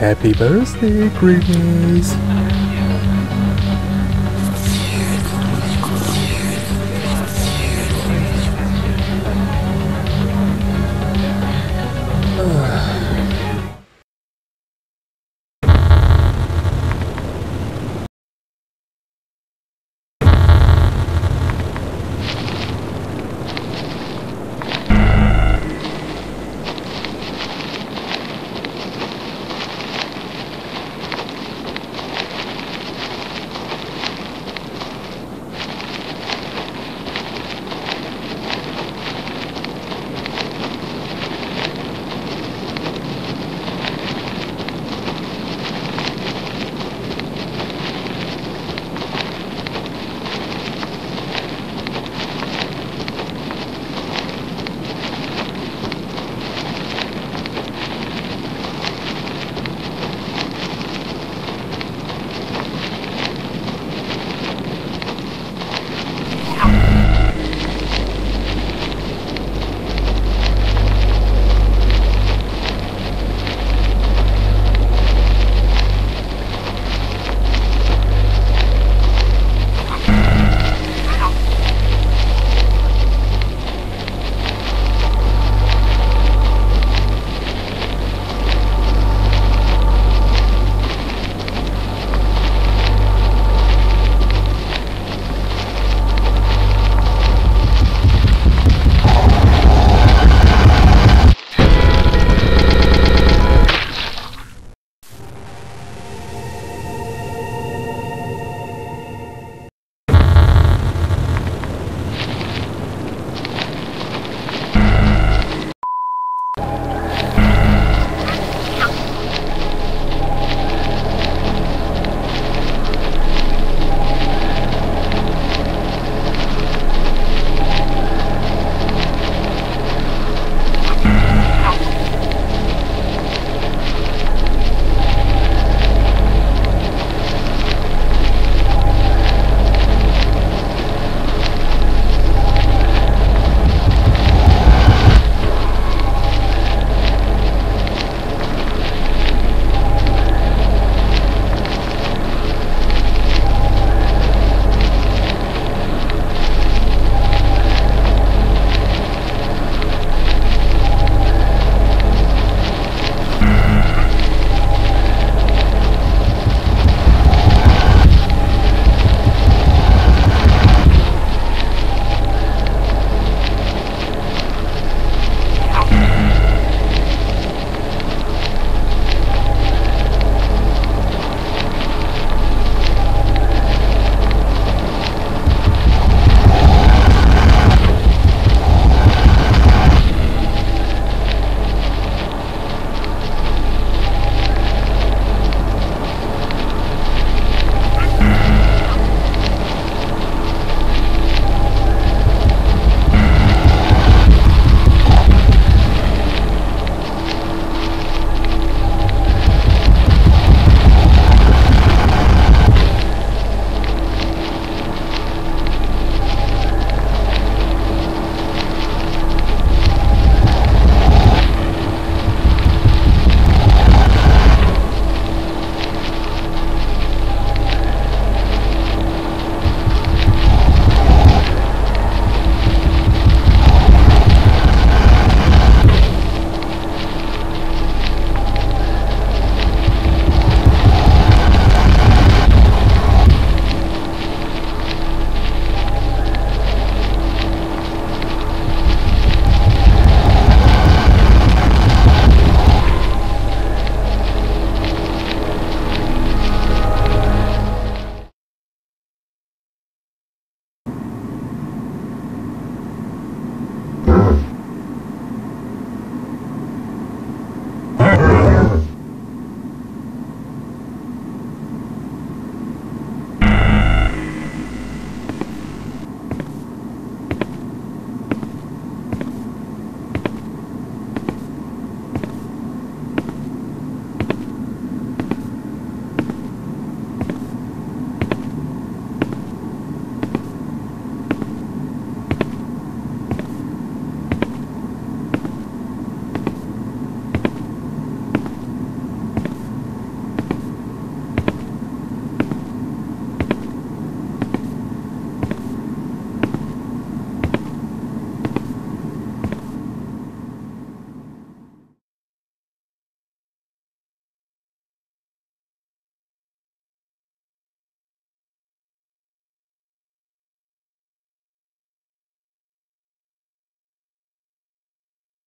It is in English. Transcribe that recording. Happy birthday, Grimace!